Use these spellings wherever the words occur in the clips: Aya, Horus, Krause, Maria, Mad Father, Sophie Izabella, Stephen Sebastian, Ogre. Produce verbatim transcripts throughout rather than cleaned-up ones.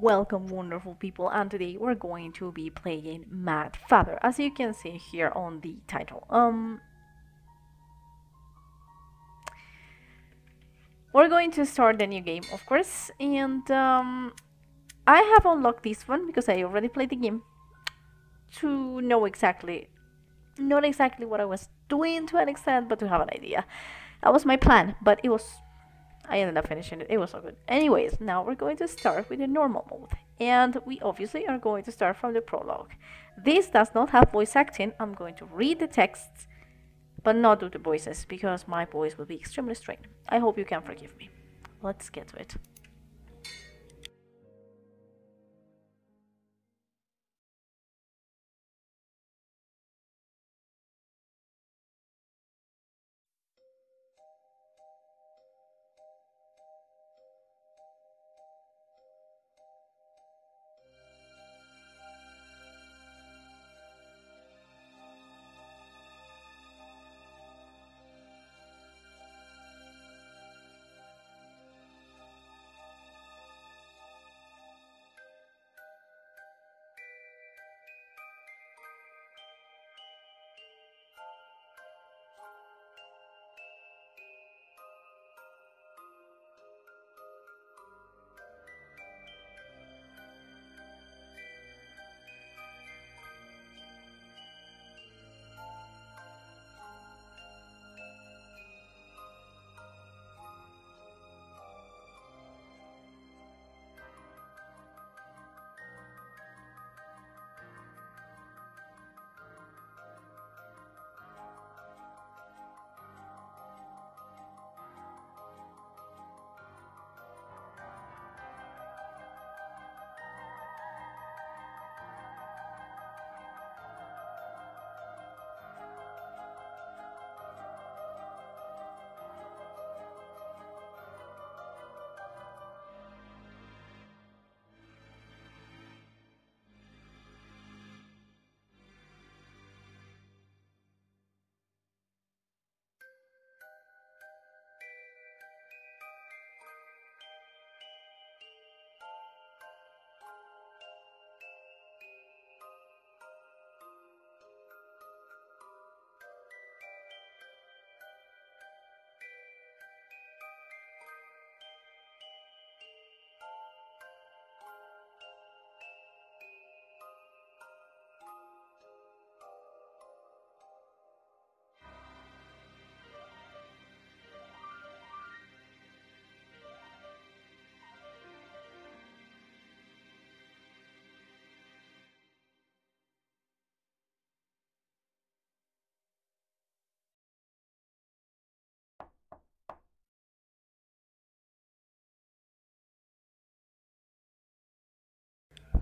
Welcome wonderful people, and today we're going to be playing Mad Father, as you can see here on the title. Um, we're going to start the new game, of course, and um, I have unlocked this one because I already played the game to know exactly, not exactly what I was doing to an extent, but to have an idea. That was my plan, but it was... I ended up finishing it. It was so good. Anyways, now we're going to start with the normal mode. And we obviously are going to start from the prologue. This does not have voice acting. I'm going to read the texts, but not do the voices, because my voice will be extremely strained. I hope you can forgive me. Let's get to it.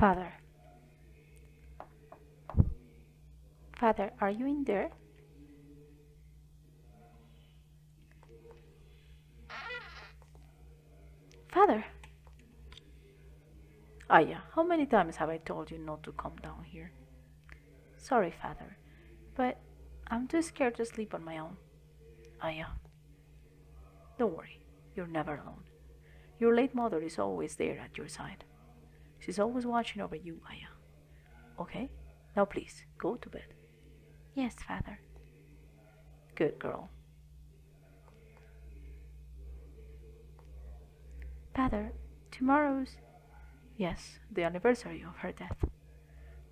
Father. Father, are you in there? Father. Aya, how many times have I told you not to come down here? Sorry, Father, but I'm too scared to sleep on my own. Aya, don't worry, you're never alone. Your late mother is always there at your side. She's always watching over you, Aya. Okay? Now please, go to bed. Yes, Father. Good girl. Father, tomorrow's... Yes, the anniversary of her death.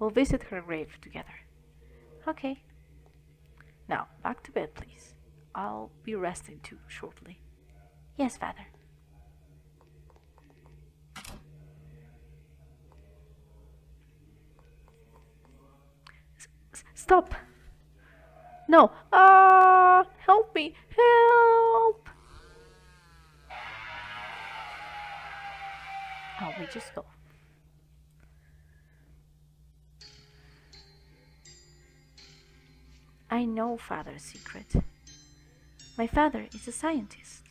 We'll visit her grave together. Okay. Now, back to bed, please. I'll be resting too shortly. Yes, Father. Stop! No! Ah! Help me! Help! Oh, we just go. I know Father's secret. My father is a scientist.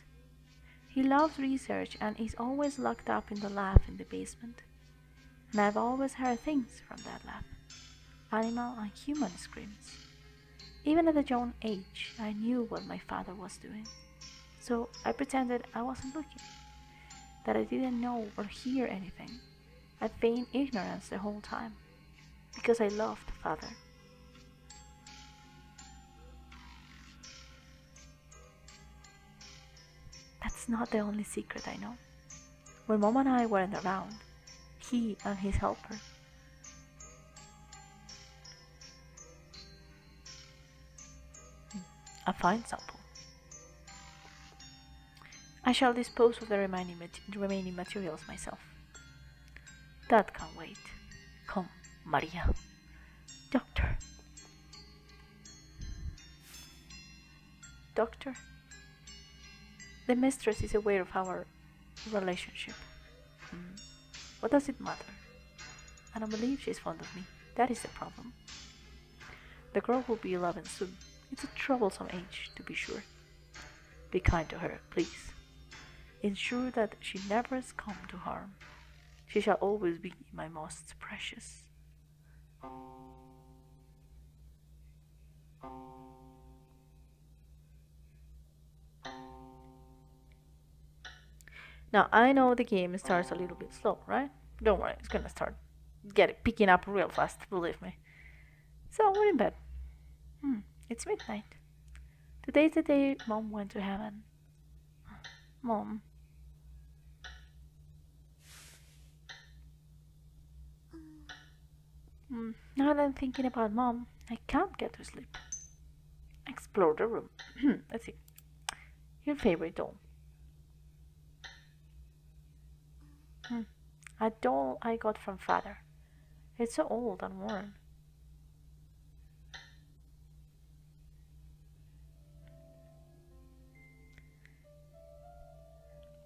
He loves research and is always locked up in the lab in the basement. And I've always heard things from that lab. Animal and human screams. Even at a young age, I knew what my father was doing, so I pretended I wasn't looking, that I didn't know or hear anything. had been in ignorance the whole time, because I loved Father. That's not the only secret I know. When Mom and I weren't around, he and his helper a fine sample. I shall dispose of the remaining, mat remaining materials myself. That can wait. Come, Maria. Doctor. Doctor? The mistress is aware of our relationship. Hmm. What does it matter? I don't believe she's fond of me. That is the problem. The girl will be eleven soon. It's a troublesome age, to be sure. Be kind to her, please. Ensure that she never has come to harm. She shall always be my most precious. Now, I know the game starts a little bit slow, right? Don't worry, it's gonna start get it picking up real fast, believe me. So, we're in bed. Hmm. It's midnight. Today's the day Mom went to heaven. Mom. Mm, now that I'm thinking about Mom, I can't get to sleep. Explore the room. Let's see. Your favorite doll. Hmm. A doll I got from Father. It's so old and worn.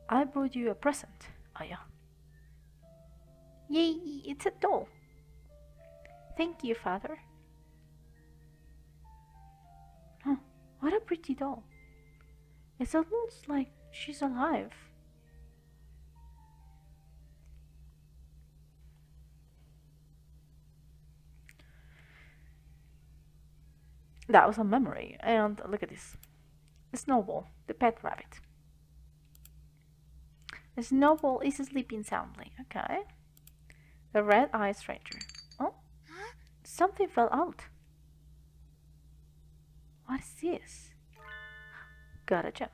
I brought you a present, Aya. Yay, it's a doll. Thank you, Father. Huh, what a pretty doll. It's almost like she's alive. That was a memory, and look at this. Snowball, the pet rabbit. The snowball is sleeping soundly. Okay. The red-eyed stranger. Oh, huh? Something fell out. What is this? Got a gem.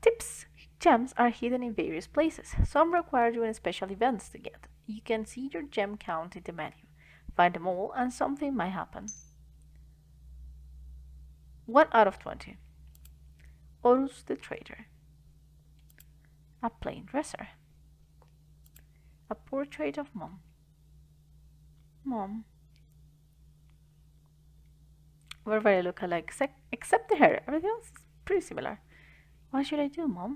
Tips. Gems are hidden in various places. Some require doing special events to get. You can see your gem count in the menu. Find them all and something might happen. one out of twenty. Horus the Trader. A plain dresser. A portrait of Mom. Mom. We're very look-alike, except the hair. Everything else is pretty similar. What should I do, Mom?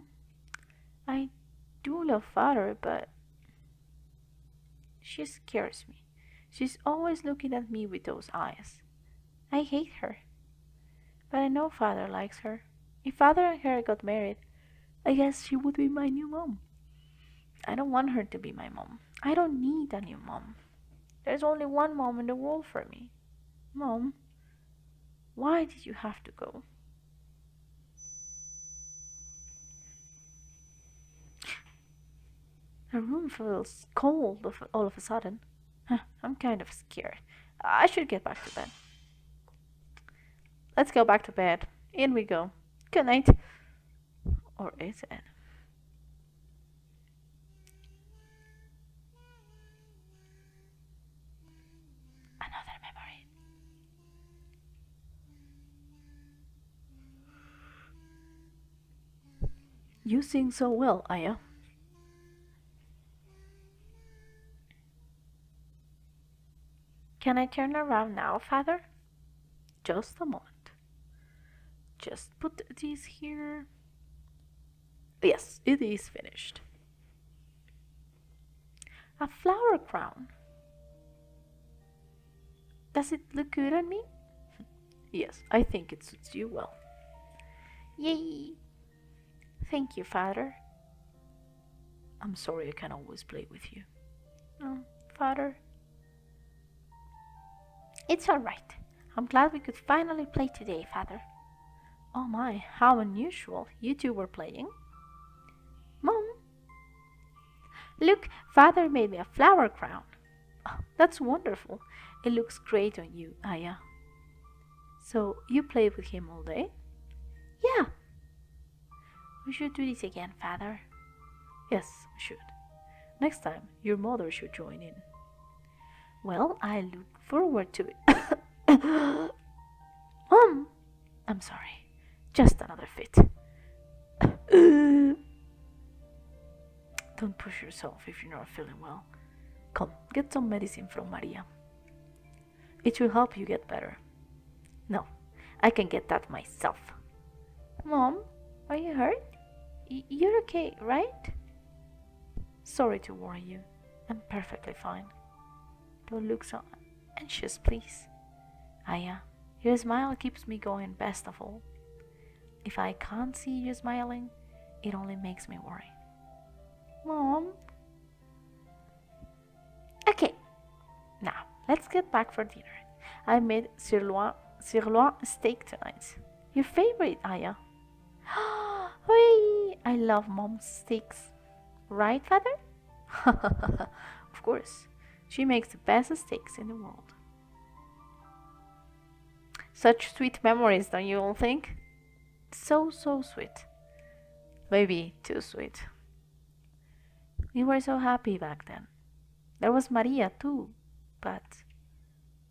I do love Father, but she scares me. She's always looking at me with those eyes. I hate her. But I know Father likes her. If Father and her got married, I guess she would be my new mom. I don't want her to be my mom. I don't need a new mom. There's only one mom in the world for me. Mom, why did you have to go? The room feels cold all of a sudden. I'm kind of scared. I should get back to bed. Let's go back to bed. In we go. Good night. Or is it? Another memory. You sing so well, Aya. Can I turn around now, Father? Just a moment. Just put these here. Yes, it is finished. A flower crown. Does it look good on me? Yes, I think it suits you well. Yay! Thank you, Father. I'm sorry I can't always play with you. Oh, Father. It's alright. I'm glad we could finally play today, Father. Oh my, how unusual. You two were playing. Mom? Look, Father made me a flower crown. Oh, that's wonderful. It looks great on you, Aya. So, you played with him all day? Yeah. We should do this again, Father. Yes, we should. Next time, your mother should join in. Well, I look forward to it. um, I'm sorry. Just another fit. Don't push yourself if you're not feeling well. Come, get some medicine from Maria. It will help you get better. No, I can get that myself. Mom, are you hurt? Y- you're okay, right? Sorry to worry you. I'm perfectly fine. Don't look so anxious, please. Aya, your smile keeps me going best of all. If I can't see you smiling, it only makes me worry. Mom. Okay. Now, let's get back for dinner. I made sirloin, sirloin steak tonight. Your favorite, Aya. I love mom's steaks. Right, Father? Of course. She makes the best steaks in the world. Such sweet memories, don't you all think? So, so sweet. Maybe too sweet. We were so happy back then. There was Maria too, but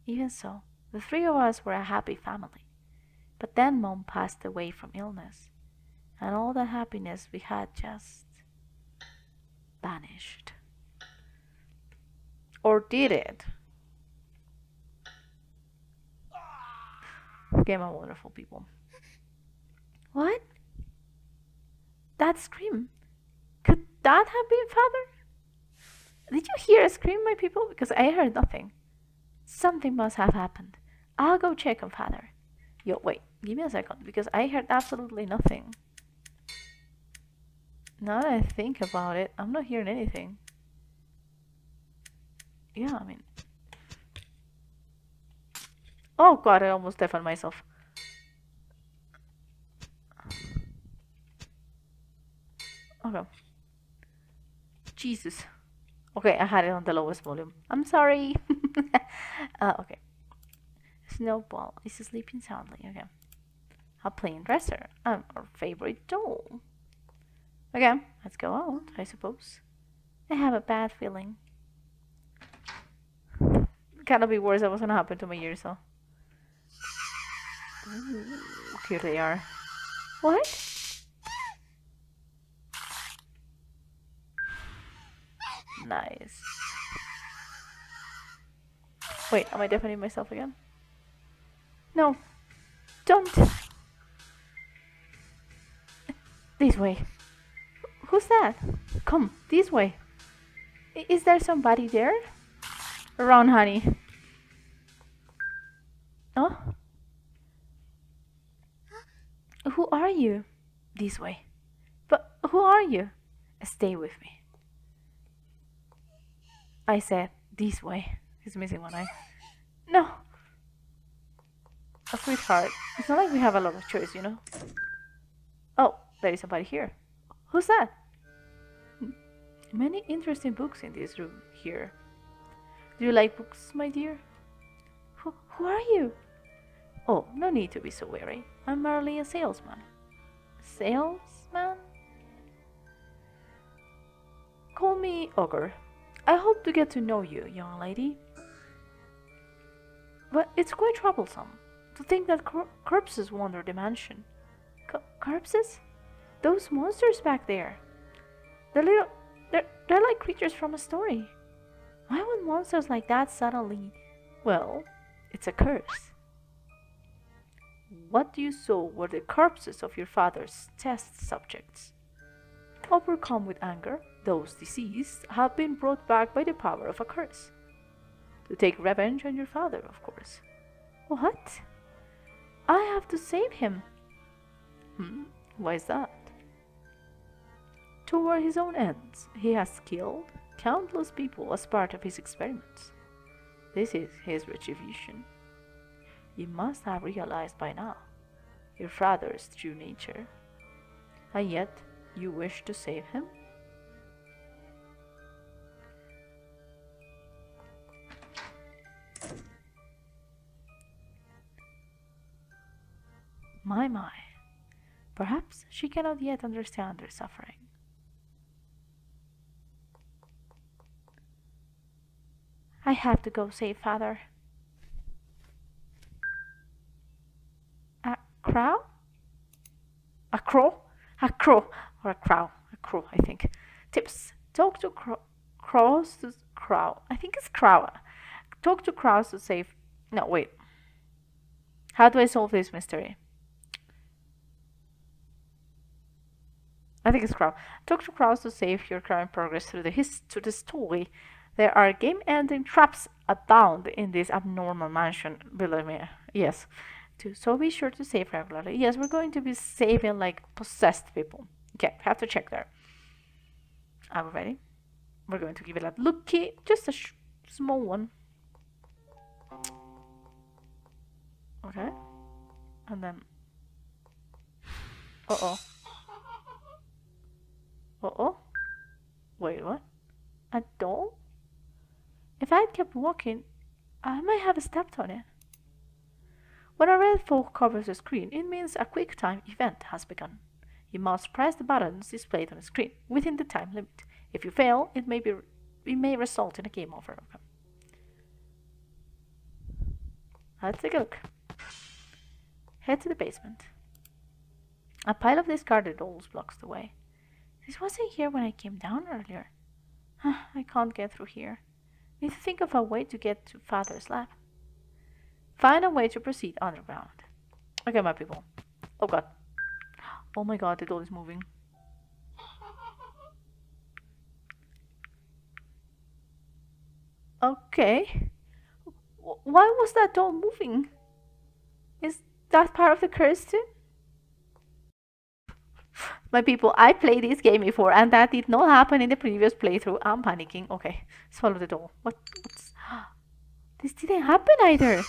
even so, the three of us were a happy family. But then Mom passed away from illness, and all the happiness we had just vanished. Or did it? Game of wonderful people. What? That scream. Could that have been Father? Did you hear a scream, my people? Because I heard nothing. Something must have happened. I'll go check on Father. Yo, wait, give me a second, because I heard absolutely nothing. Now that I think about it, I'm not hearing anything. Yeah, I mean... Oh god, I almost deafened myself. Okay. Jesus. Okay, I had it on the lowest volume. I'm sorry. uh, okay. Snowball is sleeping soundly. Okay. A plain dresser. Um, our favorite doll. Okay, let's go out, I suppose. I have a bad feeling. Cannot be worse than what's gonna happen to my ears, so. Ooh, here they are. What? Nice. Wait, am I deafening myself again? No. Don't. This way. Who's that? Come, this way. Is there somebody there? Run, honey. Oh? Who are you? This way. But who are you? Stay with me. I said, this way. He's missing one eye. No! Oh, sweetheart. It's not like we have a lot of choice, you know? Oh, there is somebody here. Who's that? Many interesting books in this room here. Do you like books, my dear? Who, who are you? Oh, no need to be so wary. I'm merely a salesman. Salesman? Call me Ogre. I hope to get to know you, young lady. But it's quite troublesome to think that corpses wander the mansion. Corpses? Those monsters back there. They're little... They're, they're like creatures from a story. Why would monsters like that suddenly... Well, it's a curse. What you saw were the corpses of your father's test subjects. Overcome with anger, those deceased have been brought back by the power of a curse. To take revenge on your father, of course. What? I have to save him. Hmm? Why is that? Toward his own ends, he has killed countless people as part of his experiments. This is his retribution. You must have realized by now your father's true nature. And yet, you wish to save him? My, my. Perhaps she cannot yet understand their suffering. I have to go save Father. A crow? A crow? A crow. Or a crow. A crow, I think. Tips. Talk to Krause to Crow. I think it's Crow. Talk to Krause to save... No, wait. How do I solve this mystery? I think it's Crow. Talk to Krause to save your current progress through the his to the story. There are game-ending traps abound in this abnormal mansion, believe me. Yes. Too. So be sure to save regularly. Yes, we're going to be saving like possessed people. Okay, have to check there. Are we ready? We're going to give it a looky, just a sh small one. Okay, and then. Uh oh. Uh oh. Wait, what? A doll? If I had kept walking, I might have stepped on it. When a red fog covers the screen, it means a quick time event has begun. You must press the buttons displayed on the screen within the time limit. If you fail, it may be it may result in a game over. Okay. Let's take a look. Head to the basement. A pile of discarded dolls blocks the way. This wasn't here when I came down earlier. Huh, I can't get through here. Need to think of a way to get to Father's lab. Find a way to proceed underground. Okay, my people. Oh god. Oh my god, the doll is moving. Okay. Why was that doll moving? Is that part of the curse too? My people, I played this game before and that did not happen in the previous playthrough. I'm panicking. Okay, swallow the doll. What? What's... This didn't happen either.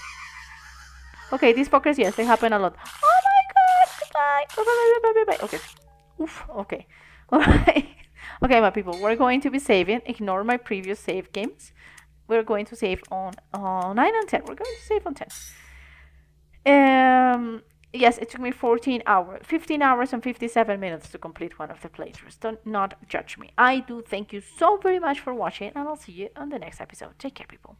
Okay, these fuckers, yes, they happen a lot. Oh my god, goodbye. Bye, bye, bye, bye, bye, bye. Okay. Oof, okay. Alright. Okay, my people, we're going to be saving. Ignore my previous save games. We're going to save on uh, nine and ten. We're going to save on ten. Um, yes, it took me fourteen hours, fifteen hours and fifty-seven minutes to complete one of the playthroughs. Don't not judge me. I do thank you so very much for watching, and I'll see you on the next episode. Take care, people.